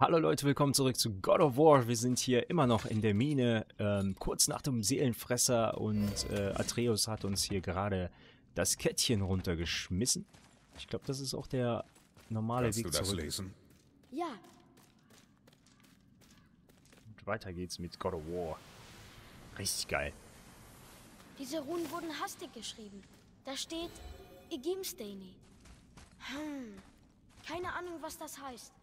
Hallo Leute, willkommen zurück zu God of War. Wir sind hier immer noch in der Mine, kurz nach dem Seelenfresser, und Atreus hat uns hier gerade das Kettchen runtergeschmissen. Ich glaube, das ist auch der normale Weg zurück. Lesen? Ja. Und weiter geht's mit God of War. Richtig geil. Diese Runen wurden hastig geschrieben. Da steht Igim Staini. Keine Ahnung, was das heißt.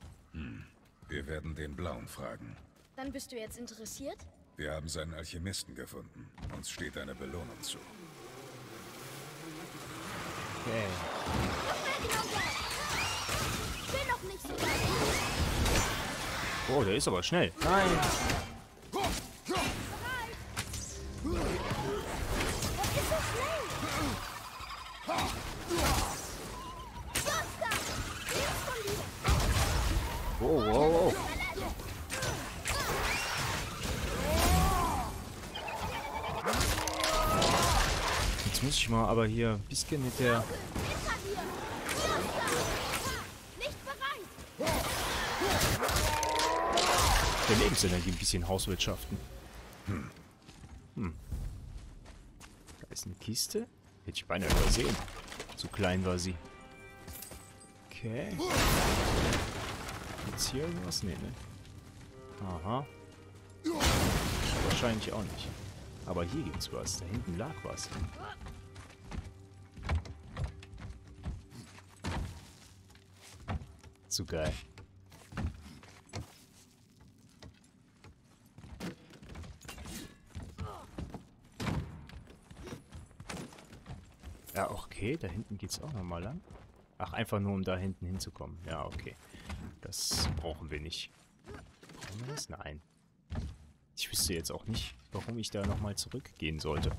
Wir werden den Blauen fragen. Dann bist du jetzt interessiert? Wir haben seinen Alchemisten gefunden. Uns steht eine Belohnung zu. Okay. Oh, der ist aber schnell. Nein. Wow, wow, wow. Jetzt muss ich mal aber hier ein bisschen mit der... Der Lebensenergie ein bisschen hauswirtschaften. Da ist eine Kiste. Hätte ich beinahe übersehen. Zu klein war sie. Okay. Jetzt hier irgendwas? Nee, ne? Aha. Wahrscheinlich auch nicht. Aber hier gibt's was. Da hinten lag was. Zu geil. Ja, okay. Da hinten geht's auch nochmal lang. Ach, einfach nur, um da hinten hinzukommen. Ja, okay. Das brauchen wir nicht. Brauchen wir das? Nein. Ich wüsste jetzt auch nicht, warum ich da nochmal zurückgehen sollte.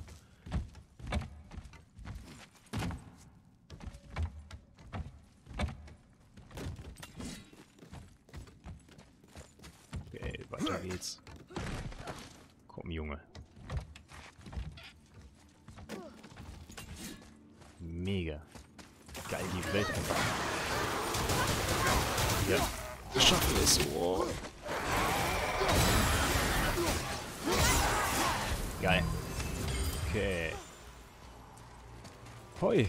Okay, weiter geht's. Komm, Junge. Mega. Geil, die Welt einfach. Ja, das schafft es. Oh. Geil. Okay. Hoi.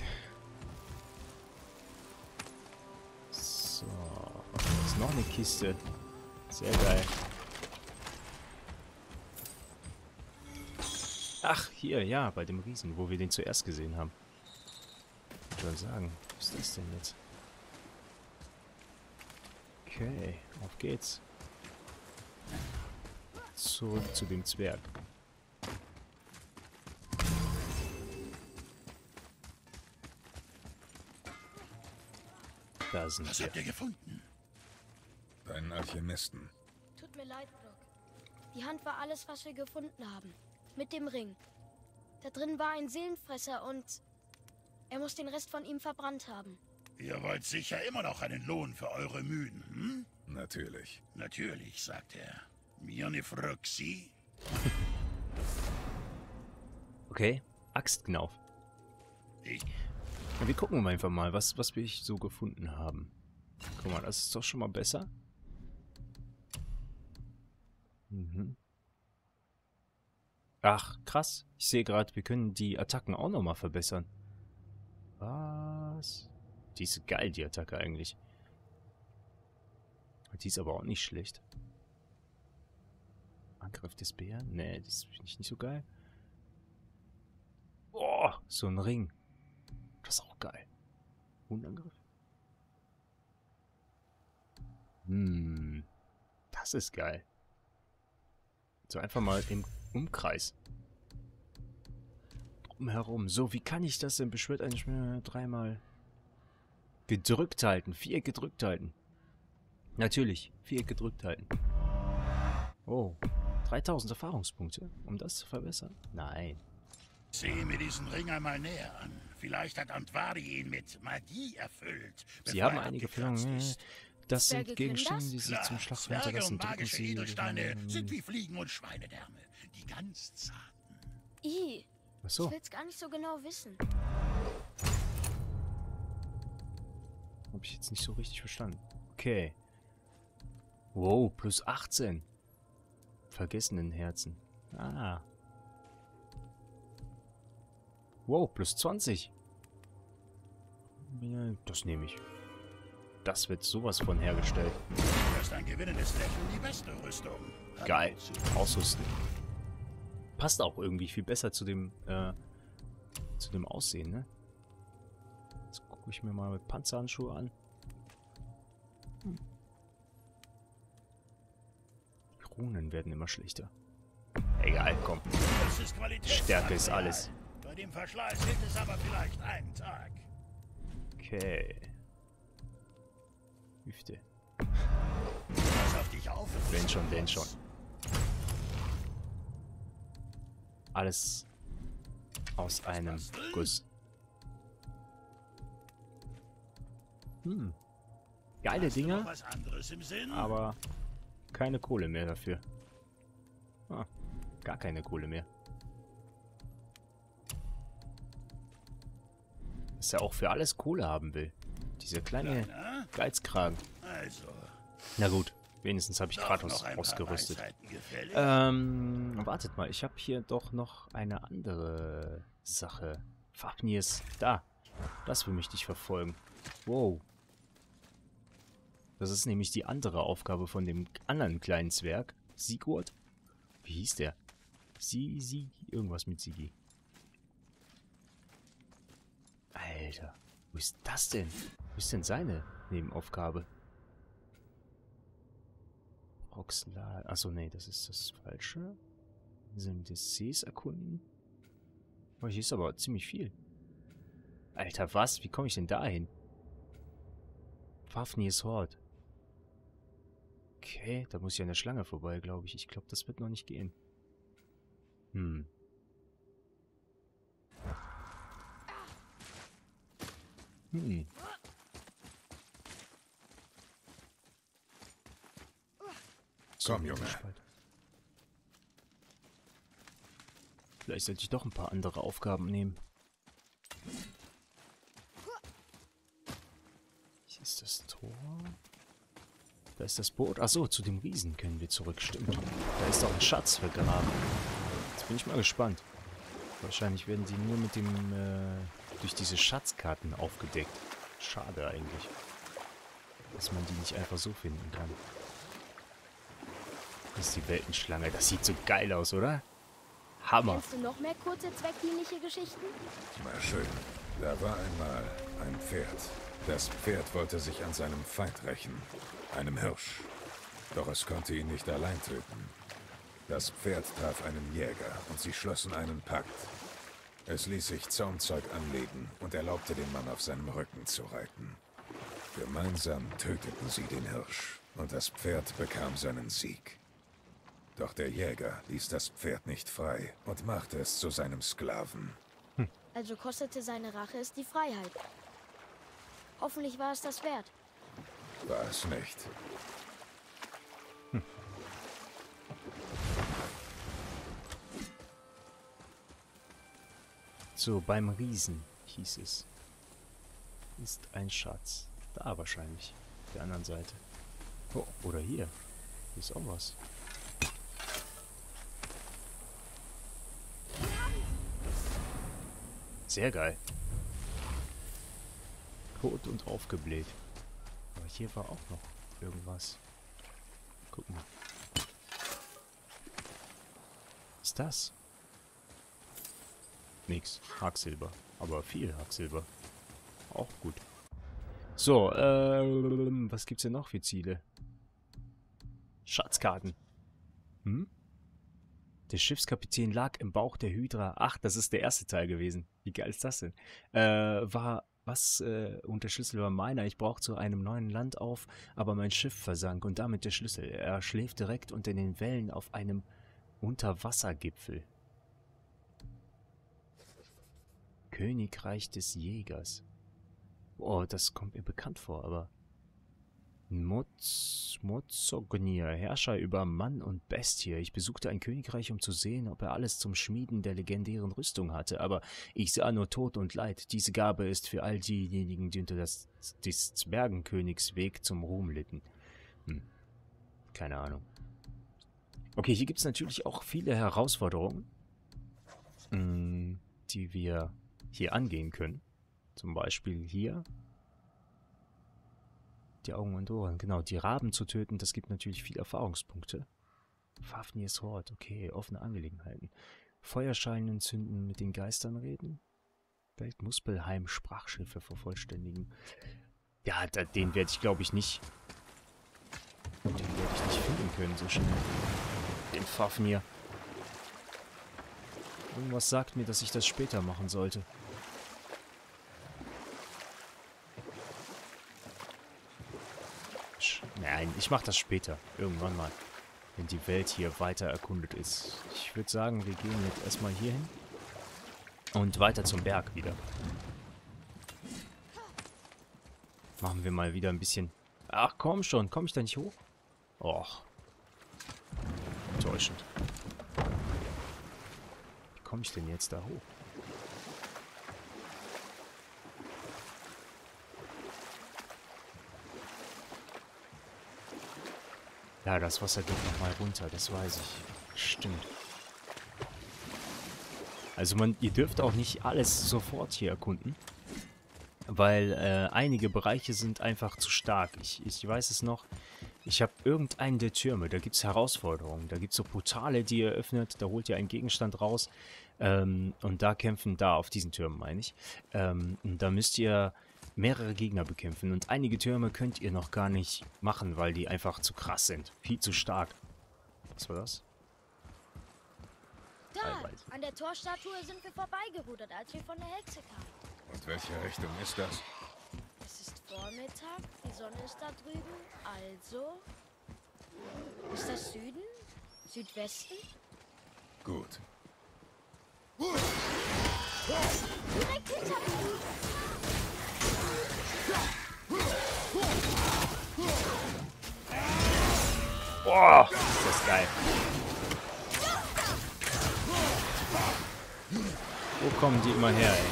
So. Das ist noch eine Kiste. Sehr geil. Ach, hier, ja, bei dem Riesen, wo wir den zuerst gesehen haben. Ich würde sagen, was ist das denn jetzt? Okay, auf geht's. Zurück zu dem Zwerg. Da sind wir. Was habt ihr gefunden? Deinen Alchemisten. Tut mir leid, Brock. Die Hand war alles, was wir gefunden haben. Mit dem Ring. Da drin war ein Seelenfresser und... er muss den Rest von ihm verbrannt haben. Ihr wollt sicher immer noch einen Lohn für eure Mühen, hm? Natürlich. Natürlich, sagt er. Mir ne Frocky. Okay, Axtknauf. Ich. Ja, wir gucken einfach mal, was wir so gefunden haben. Guck mal, das ist doch schon mal besser. Ach, krass. Ich sehe gerade, wir können die Attacken auch nochmal verbessern. Was? Die ist geil, die Attacke eigentlich. Die ist aber auch nicht schlecht. Angriff des Bären? Nee, das finde ich nicht so geil. Oh, so ein Ring. Das ist auch geil. Wundangriff? Das ist geil. So einfach mal im Umkreis. Drumherum. So, wie kann ich das denn? Beschwört eigentlich dreimal... Gedrückt halten. Viereck gedrückt halten. Natürlich. Viereck gedrückt halten. Oh. 3000 Erfahrungspunkte. Um das zu verbessern? Nein. Sehe mir diesen Ring einmal näher an. Vielleicht hat Antwari ihn mit Magie erfüllt. Sie haben einige Flanken. Das Zwerge sind Gegenstände, die sie zum Schlachten hinterlassen. Drücken sie Edelsteine sind wie Fliegen und Schweinedärme. Die ganz zarten. Ach so. Ich will's gar nicht so genau wissen. Hab ich jetzt nicht so richtig verstanden. Okay. Wow, plus 18. Vergessenen Herzen. Ah. Wow, plus 20. Das nehme ich. Das wird sowas von hergestellt. Das ist ein gewinnendes Level, die beste Rüstung. Geil. Ausrüsten. Passt auch irgendwie viel besser zu dem Aussehen, ne? Jetzt gucke ich mir mal mit Panzerhandschuhe an. Runen werden immer schlechter. Egal, komm. Das ist Stärke ist alles. Bei dem Verschleiß hält es aber vielleicht einen Tag. Okay. Hüfte. Pass auf dich auf. Wenn schon, denn schon. Alles aus einem Guss. Hm. Geile Dinger. Aber keine Kohle mehr dafür. Ah, gar keine Kohle mehr. Dass er auch für alles Kohle haben will. Dieser kleine Geizkragen. Also. Na gut, wenigstens habe ich Kratos ausgerüstet. Wartet mal, ich habe hier doch noch eine andere Sache. Fafnirs, da. Das will mich nicht verfolgen. Wow. Das ist nämlich die andere Aufgabe von dem anderen kleinen Zwerg. Sigurd? Wie hieß der? Sigi? Irgendwas mit Sigi. Alter. Wo ist das denn? Wo ist denn seine Nebenaufgabe? Roxlar. Achso, nee, das ist das Falsche. Sind des Sees erkunden? Oh, hier ist aber ziemlich viel. Alter, was? Wie komme ich denn da hin? Fafnirs Hort. Okay, da muss ich an der Schlange vorbei, glaube ich. Ich glaube, das wird noch nicht gehen. Hm. Hm. Komm, Junge. Vielleicht sollte ich doch ein paar andere Aufgaben nehmen. Hier ist das Tor. Da ist das Boot. Achso, zu dem Riesen können wir zurück. Stimmt. Da ist auch ein Schatz vergraben. Jetzt bin ich mal gespannt. Wahrscheinlich werden die nur mit dem durch diese Schatzkarten aufgedeckt. Schade eigentlich. Dass man die nicht einfach so finden kann. Das ist die Weltenschlange. Das sieht so geil aus, oder? Hammer. Hast du noch mehr kurze, zweckdienliche Geschichten? War schön. Da war einmal ein Pferd. Das Pferd wollte sich an seinem Feind rächen. Einem Hirsch. Doch es konnte ihn nicht allein töten. Das Pferd traf einen Jäger und sie schlossen einen Pakt. Es ließ sich Zaumzeug anlegen und erlaubte dem Mann auf seinem Rücken zu reiten. Gemeinsam töteten sie den Hirsch und das Pferd bekam seinen Sieg. Doch der Jäger ließ das Pferd nicht frei und machte es zu seinem Sklaven. Also kostete seine Rache es die Freiheit. Hoffentlich war es das wert. War es nicht. Hm. So, beim Riesen hieß es. Ist ein Schatz. Da wahrscheinlich. Auf der anderen Seite. Oh, oder hier. Hier ist auch was. Sehr geil. Tot und aufgebläht. Aber hier war auch noch irgendwas. Guck mal. Was ist das? Nix. Hacksilber. Aber viel Hacksilber. Auch gut. So, was gibt's denn noch für Ziele? Schatzkarten. Hm? Der Schiffskapitän lag im Bauch der Hydra. Ach, das ist der erste Teil gewesen. Wie geil ist das denn? Und der Schlüssel war meiner. Ich brauchte zu einem neuen Land auf, aber mein Schiff versank und damit der Schlüssel. Er schläft direkt unter den Wellen auf einem Unterwassergipfel. Königreich des Jägers. Boah, das kommt mir bekannt vor, aber Mutzognir, Herrscher über Mann und Bestie. Ich besuchte ein Königreich, um zu sehen, ob er alles zum Schmieden der legendären Rüstung hatte, aber ich sah nur Tod und Leid. Diese Gabe ist für all diejenigen, die unter des Zwergenkönigs Weg zum Ruhm litten. Keine Ahnung. Okay, hier gibt es natürlich auch viele Herausforderungen, die wir hier angehen können. Zum Beispiel hier. Die Augen und Ohren, genau. Die Raben zu töten, das gibt natürlich viele Erfahrungspunkte. Fafnirs Hort, okay. Offene Angelegenheiten. Feuerschalen entzünden, mit den Geistern reden. Welt Muspelheim, Sprachschiffe vervollständigen. Ja, den werde ich, glaube ich, nicht... Den werde ich nicht finden können, so schnell. Den Fafnir. Irgendwas sagt mir, dass ich das später machen sollte. Nein, ich mache das später. Irgendwann mal. Wenn die Welt hier weiter erkundet ist. Ich würde sagen, wir gehen jetzt erstmal hier hin. Und weiter zum Berg wieder. Machen wir mal wieder ein bisschen... Ach, komm schon. Komme ich da nicht hoch? Och. Enttäuschend. Wie komme ich denn jetzt da hoch? Ja, das Wasser geht nochmal runter, das weiß ich. Stimmt. Also ihr dürft auch nicht alles sofort hier erkunden, weil einige Bereiche sind einfach zu stark. Ich weiß es noch, ich habe irgendeinen der Türme, da gibt es Herausforderungen, da gibt es so Portale, die ihr öffnet, da holt ihr einen Gegenstand raus und da kämpfen, auf diesen Türmen meine ich, und da müsst ihr mehrere Gegner bekämpfen und einige Türme könnt ihr noch gar nicht machen, weil die einfach zu krass sind. Viel zu stark. Was war das? Da, an der Torstatue sind wir vorbeigerudert, als wir von der Hexe kamen. Und welche Richtung ist das? Es ist Vormittag, die Sonne ist da drüben, also... Ist das Süden? Südwesten? Gut. Direkt hinter mir! Boah, ist das geil. Wo kommen die immer her, ey?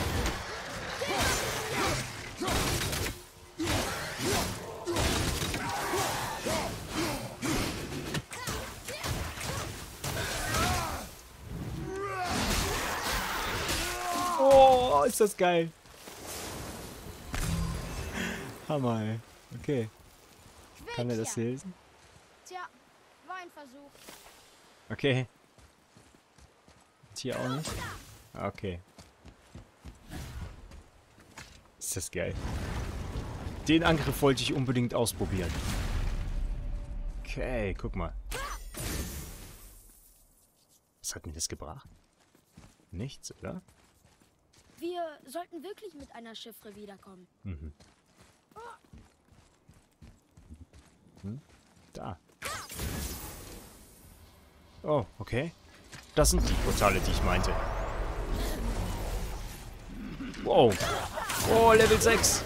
Oh, ist das geil. Hammer, ey. Okay. Kann er das lesen? Tja, war ein Versuch. Okay. Und hier auch nicht? Okay. Ist das geil. Den Angriff wollte ich unbedingt ausprobieren. Okay, guck mal. Was hat mir das gebracht? Nichts, oder? Wir sollten wirklich mit einer Chiffre wiederkommen. Mhm. Da. Oh, okay. Das sind die Portale, die ich meinte. Wow. Oh, Level 6.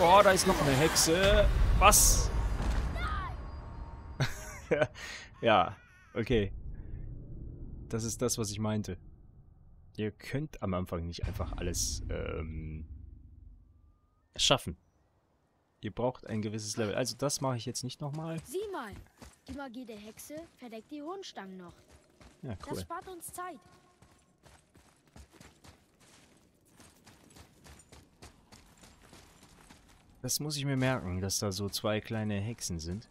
Oh, da ist noch eine Hexe. Was? Ja, okay. Das ist das, was ich meinte. Ihr könnt am Anfang nicht einfach alles, schaffen. Ihr braucht ein gewisses Level. Also das mache ich jetzt nicht nochmal. Sieh mal, die Magie der Hexe verdeckt die Hohenstangen noch. Ja, cool. Das spart uns Zeit. Das muss ich mir merken, dass da so zwei kleine Hexen sind.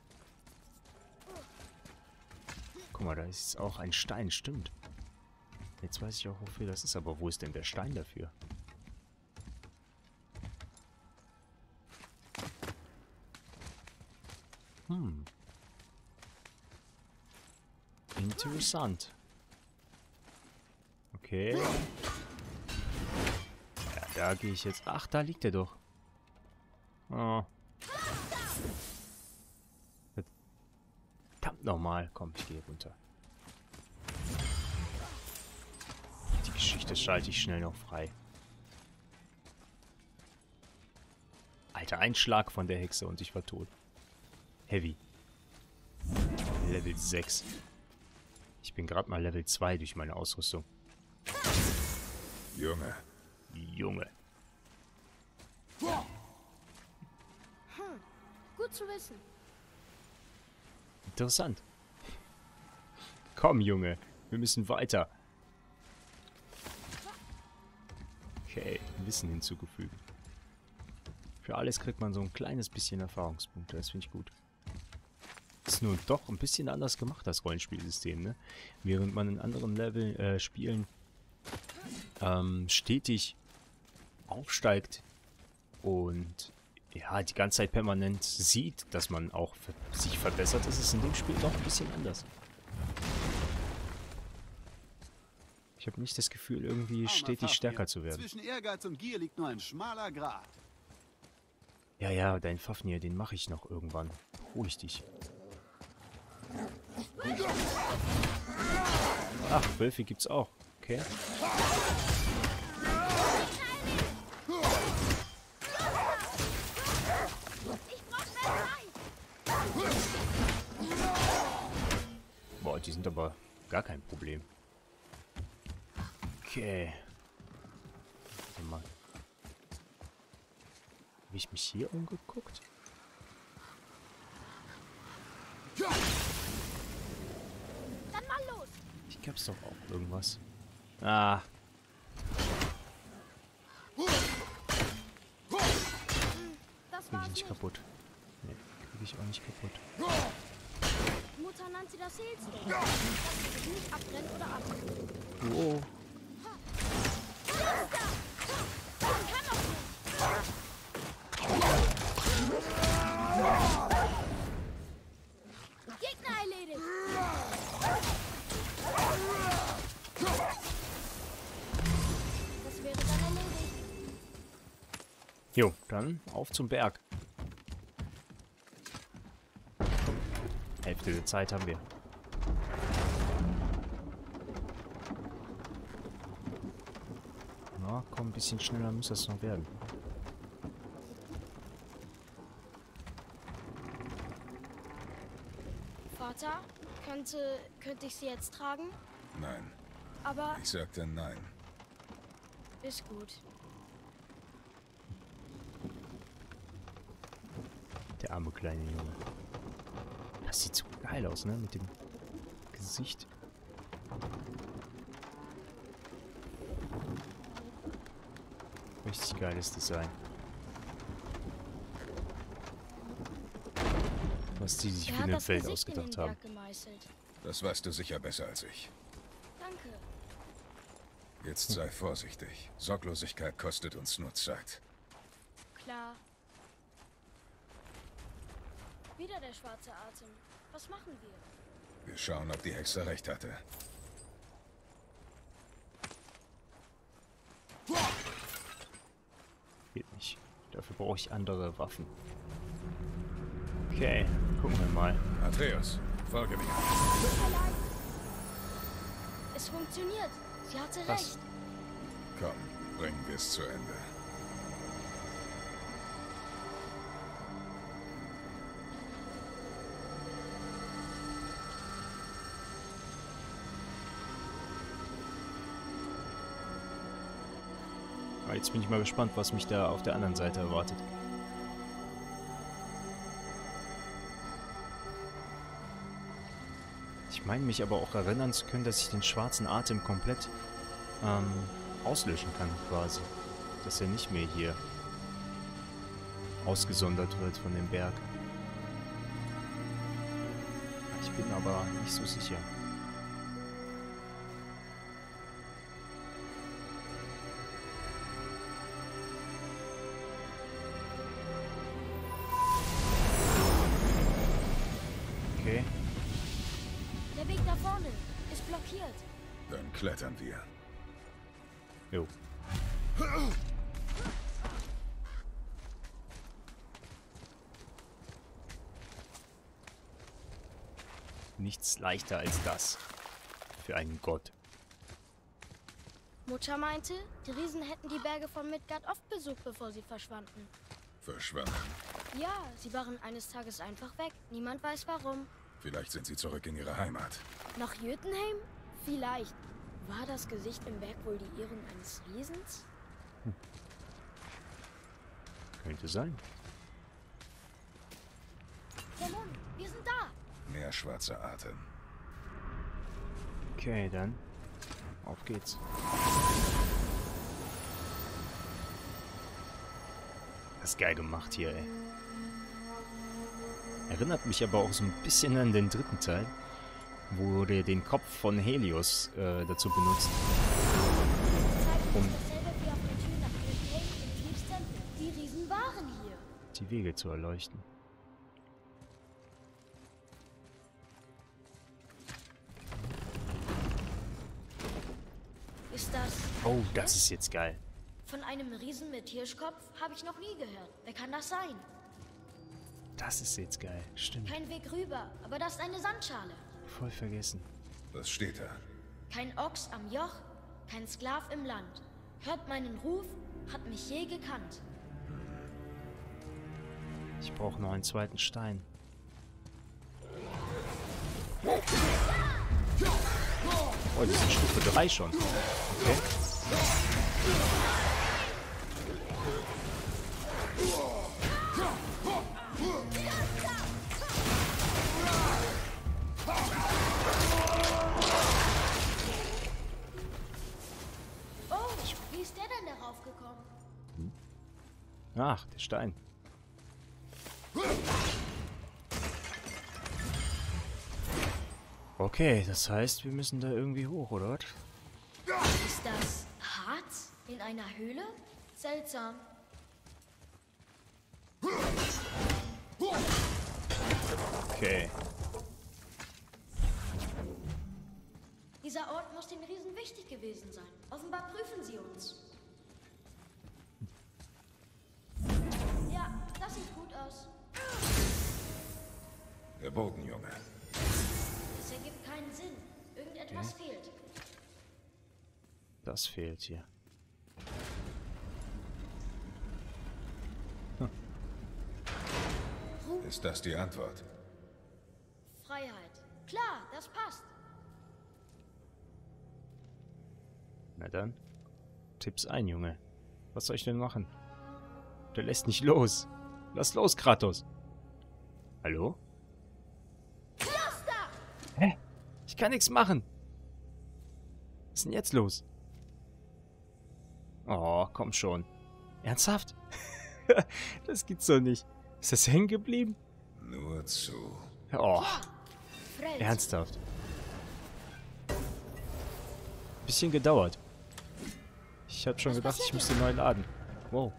Guck mal, da ist auch ein Stein, stimmt. Jetzt weiß ich auch, wofür das ist, aber wo ist denn der Stein dafür? Hm. Interessant. Okay. Ja, da gehe ich jetzt... Ach, da liegt er doch. Oh. Verdammt nochmal. Komm, ich gehe runter. Die Geschichte schalte ich schnell noch frei. Alter, ein Schlag von der Hexe und ich war tot. Heavy. Level 6. Ich bin gerade mal Level 2 durch meine Ausrüstung. Junge. Junge. Hm. Gut zu wissen. Interessant. Komm, Junge. Wir müssen weiter. Okay, Wissen hinzugefügt. Für alles kriegt man so ein kleines bisschen Erfahrungspunkte. Das finde ich gut. Ist nun doch ein bisschen anders gemacht, das Rollenspielsystem, ne? Während man in anderen Level, Spielen stetig aufsteigt und ja, die ganze Zeit permanent sieht, dass man auch sich verbessert, ist es in dem Spiel doch ein bisschen anders. Ich habe nicht das Gefühl, irgendwie stetig stärker zu werden. Zwischen Ehrgeiz und Gier liegt nur ein schmaler Grat. Ja, ja, dein Fafnir, den mache ich noch irgendwann. Ruhig dich. Ach, Wölfe gibt's auch. Okay. Boah, die sind aber gar kein Problem. Okay. Warte mal. Habe ich mich hier umgeguckt? Dann mal los. Ich gab's doch auch irgendwas. Ah. Krieg ich nicht kaputt. Nee, krieg ich auch nicht kaputt. Mutter nennt sie das Helsge. Dass sie sich nicht abbrennt oder ab. Oh. Jo, dann auf zum Berg. Hälfte der Zeit haben wir. Na, komm, ein bisschen schneller muss das noch werden. Vater, könnte ich sie jetzt tragen? Nein. Aber... Ich sagte nein. Ist gut. Arme kleine Junge. Das sieht so geil aus, ne? Mit dem Gesicht. Richtig geiles Design. Was die sich für ein Feld ausgedacht haben. Das weißt du sicher besser als ich. Danke. Jetzt sei vorsichtig. Sorglosigkeit kostet uns nur Zeit. Klar. Wieder der schwarze Atem. Was machen wir? Wir schauen, ob die Hexe recht hatte. Geht nicht. Dafür brauche ich andere Waffen. Okay, gucken wir mal. Atreus, folge mir. Es funktioniert. Sie hatte recht. Komm, bringen wir es zu Ende. Jetzt bin ich mal gespannt, was mich da auf der anderen Seite erwartet. Ich meine mich aber auch erinnern zu können, dass ich den schwarzen Atem komplett auslöschen kann quasi. Dass er nicht mehr hier ausgesondert wird von dem Berg. Ich bin aber nicht so sicher. Klettern wir. Jo. Nichts leichter als das. Für einen Gott. Mutter meinte, die Riesen hätten die Berge von Midgard oft besucht, bevor sie verschwanden. verschwanden. Ja, sie waren eines Tages einfach weg. Niemand weiß warum. Vielleicht sind sie zurück in ihre Heimat. Nach Jötunheim? Vielleicht. War das Gesicht im Berg wohl die Ehrung eines Riesens? Hm. Könnte sein. Komm, wir sind da! Mehr schwarzer Atem. Okay, dann. Auf geht's. Das ist geil gemacht hier, ey. Erinnert mich aber auch so ein bisschen an den dritten Teil, wo der den Kopf von Helios dazu benutzt. Um die Wege zu erleuchten. Ist das... Oh, das ist jetzt geil. Von einem Riesen mit Hirschkopf habe ich noch nie gehört. Wer kann das sein? Das ist jetzt geil, stimmt. Kein Weg rüber, aber das ist eine Sandschale. Voll vergessen. Was steht da? Kein Ochs am Joch, kein Sklav im Land. Hört meinen Ruf, hat mich je gekannt. Ich brauche noch einen zweiten Stein. Oh, das ist Stufe 3 schon. Okay. Oh, wie ist der denn darauf gekommen? Hm. Ach, der Stein. Okay, das heißt, wir müssen da irgendwie hoch, oder was? Ist das Harz in einer Höhle? Seltsam. Okay. Dieser Ort muss den Riesen wichtig gewesen sein. Offenbar prüfen sie uns. Ja, das sieht gut aus. Der Bogenjunge. Das ergibt keinen Sinn. Irgendetwas fehlt. Das fehlt hier. Hm. Ist das die Antwort? Freiheit. Klar, das passt. Na dann. Tipps ein, Junge. Was soll ich denn machen? Der lässt nicht los. Lass los, Kratos. Hallo? Hä? Ich kann nichts machen. Was ist denn jetzt los? Oh, komm schon. Ernsthaft? Das gibt's doch nicht. Ist das hängen geblieben? Nur zu. Oh. Ernsthaft. Bisschen gedauert. Ich hab schon gedacht, ich müsste neu laden. Wow.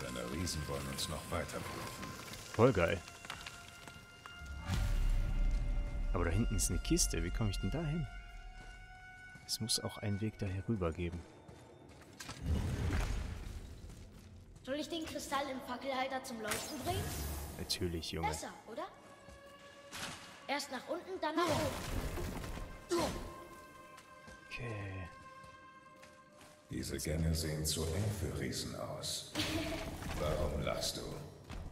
Deine Riesen wollen uns noch weiter prüfen. Voll geil. Aber da hinten ist eine Kiste. Wie komme ich denn da hin? Es muss auch einen Weg da herüber geben. Soll ich den Kristall im Fackelhalter zum Leuchten bringen? Natürlich, Junge. Besser, oder? Erst nach unten, dann nach oben. Okay. Diese Gänge sehen zu eng für Riesen aus. Warum lachst du?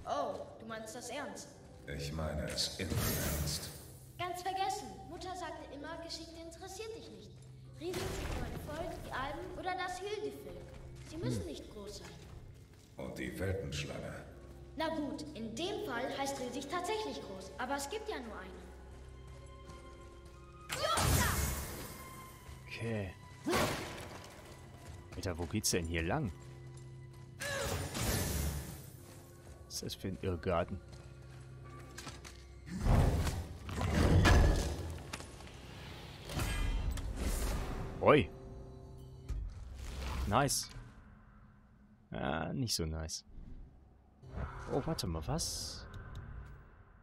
Oh, du meinst das ernst? Ich meine es immer ernst. Ganz vergessen. Mutter sagte immer, Geschichte interessiert dich nicht. Riesen sind nur ein Volk, die Alben oder das Hildevolk. Sie müssen nicht groß sein. Und die Weltenschlange? Na gut, in dem Fall heißt riesig tatsächlich groß. Aber es gibt ja nur eine. Josta! Okay. Alter, wo geht's denn hier lang? Was ist das für ein Irrgarten? Oi! Nice. Ah, nicht so nice. Oh, warte mal, was?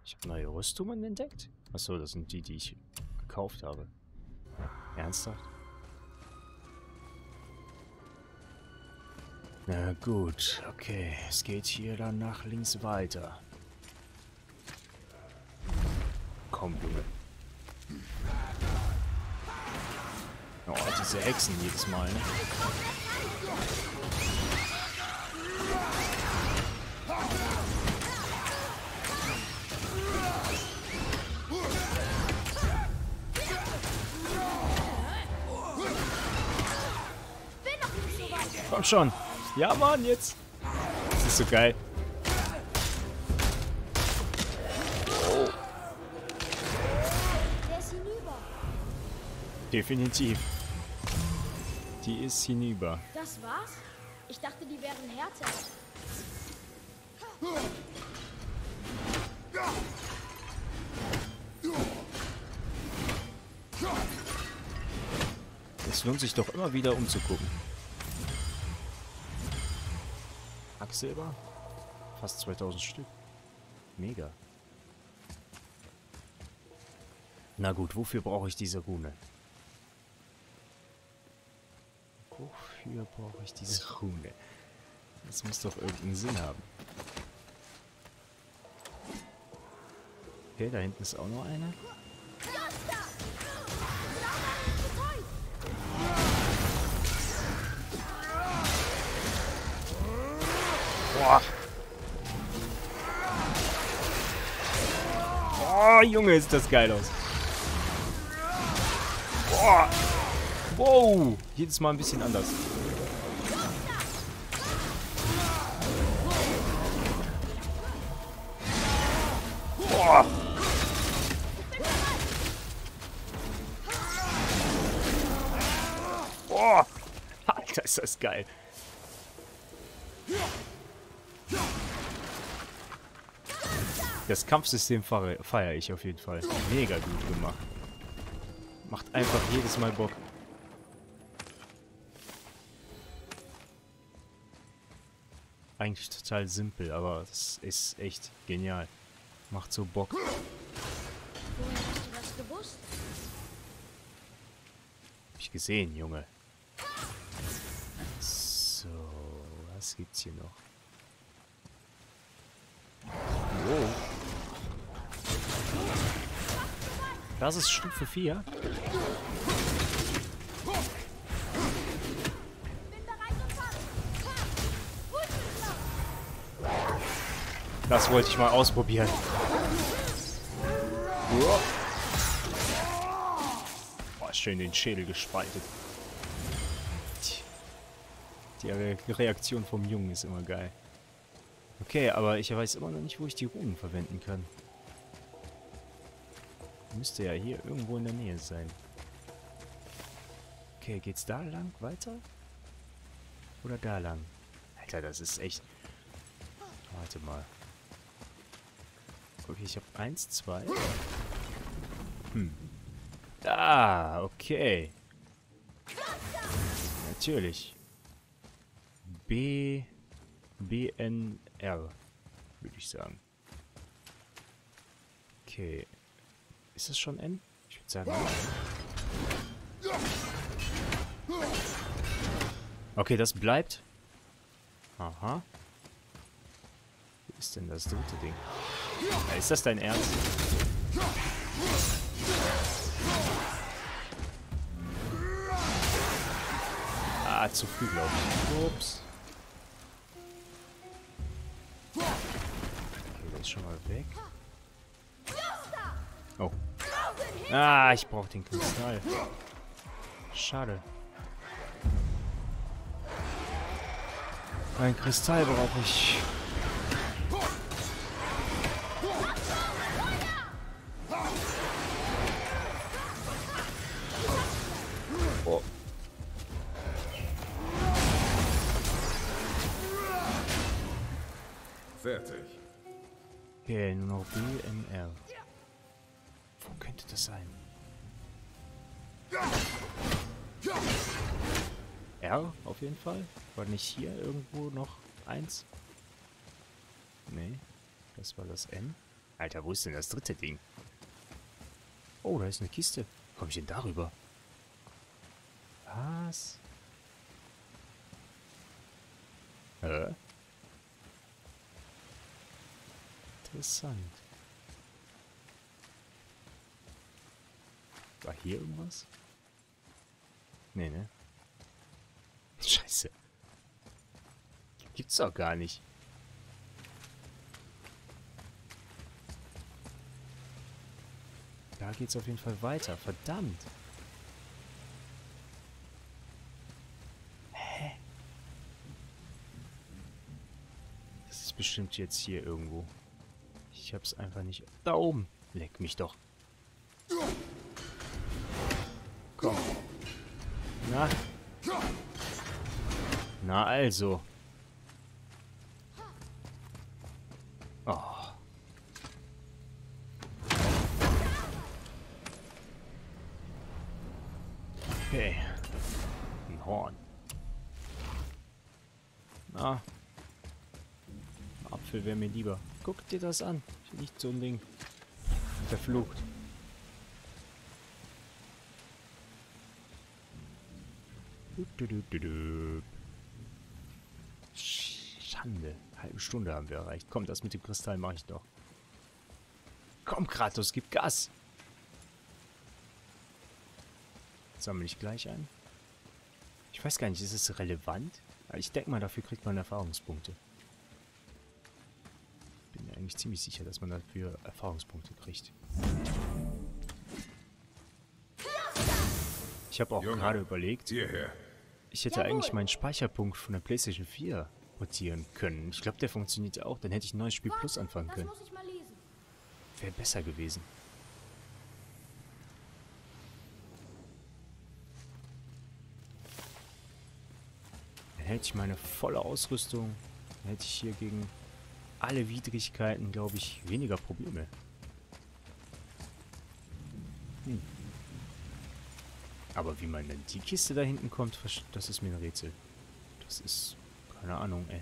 Ich habe neue Rüstungen entdeckt? Achso, das sind die, die ich gekauft habe. Ernsthaft? Na gut, okay. Es geht hier dann nach links weiter. Komm, Junge. Oh, diese Hexen jedes Mal, ne? Komm schon. Ja, Mann, jetzt. Das ist so geil. Oh. Definitiv. Die ist hinüber. Das war's? Ich dachte, die wären härter. Es lohnt sich doch immer wieder umzugucken. Silber? Fast 2000 Stück. Mega. Na gut, wofür brauche ich diese Rune? Wofür brauche ich diese Rune? Das muss doch irgendeinen Sinn haben. Okay, da hinten ist auch noch eine. Oh, Junge, sieht das geil aus. Boah. Wow. Jedes Mal ein bisschen anders. Boah. Boah. Alter, ist das geil. Das Kampfsystem feiere ich auf jeden Fall. Mega gut gemacht. Macht einfach jedes Mal Bock. Eigentlich total simpel, aber das ist echt genial. Macht so Bock. Hab ich gesehen, Junge. So, was gibt's hier noch? Wow. Das ist Stufe 4. Das wollte ich mal ausprobieren. Oh, schön den Schädel gespaltet. Die Reaktion vom Jungen ist immer geil. Okay, aber ich weiß immer noch nicht, wo ich die Runen verwenden kann. Müsste ja hier irgendwo in der Nähe sein. Okay, geht's da lang weiter? Oder da lang? Alter, das ist echt... Warte mal. Okay, ich habe 1, 2... Hm. Da, okay. Natürlich. B... BNR, würde ich sagen. Okay. Ist das schon N? Ich würde sagen. Okay, das bleibt. Aha. Wo ist denn das dritte Ding? Ja, ist das dein Ernst? Ah, zu früh, glaube ich. Ups. Okay, das ist schon mal weg. Oh. Ah, ich brauche den Kristall. Schade. Ein Kristall brauche ich. Oh. Fertig. Okay, nur noch BMR. Wo könnte das sein? R auf jeden Fall. War nicht hier irgendwo noch eins? Nee, das war das N. Alter, wo ist denn das dritte Ding? Oh, da ist eine Kiste. Komm ich denn darüber? Was? Interessant. War hier irgendwas? Nee, ne? Scheiße. Gibt's doch gar nicht. Da geht's auf jeden Fall weiter. Verdammt. Hä? Das ist bestimmt jetzt hier irgendwo. Ich hab's einfach nicht... Da oben. Leck mich doch. Komm. Na? Na also. Oh. Okay. Ein Horn. Na. Ein Apfel wäre mir lieber. Guck dir das an. Hier liegt so ein Ding. Verflucht. Schande. Halbe Stunde haben wir erreicht. Komm, das mit dem Kristall mache ich doch. Komm, Kratos, gib Gas. Sammle ich gleich ein. Ich weiß gar nicht, ist es relevant? Ich denke mal, dafür kriegt man Erfahrungspunkte. Bin mir eigentlich ziemlich sicher, dass man dafür Erfahrungspunkte kriegt. Ich habe auch gerade überlegt, ich hätte eigentlich meinen Speicherpunkt von der PlayStation 4 portieren können. Ich glaube, der funktioniert auch. Dann hätte ich ein neues Spiel Plus anfangen können. Wäre besser gewesen. Dann hätte ich meine volle Ausrüstung. Dann hätte ich hier gegen alle Widrigkeiten, glaube ich, weniger Probleme. Hm. Aber wie man denn die Kiste da hinten kommt, das ist mir ein Rätsel. Das ist... keine Ahnung, ey.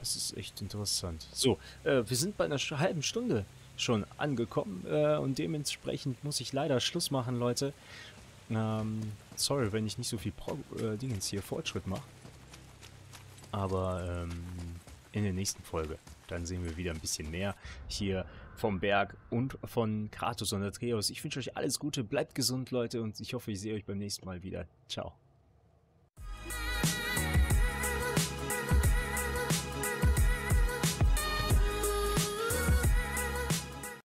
Das ist echt interessant. So, wir sind bei einer halben Stunde schon angekommen. Und dementsprechend muss ich leider Schluss machen, Leute. Sorry, wenn ich nicht so viel Fortschritt mache. Aber in der nächsten Folge. Dann sehen wir wieder ein bisschen mehr hier vom Berg und von Kratos und Atreus. Ich wünsche euch alles Gute, bleibt gesund, Leute, und ich hoffe, ich sehe euch beim nächsten Mal wieder. Ciao.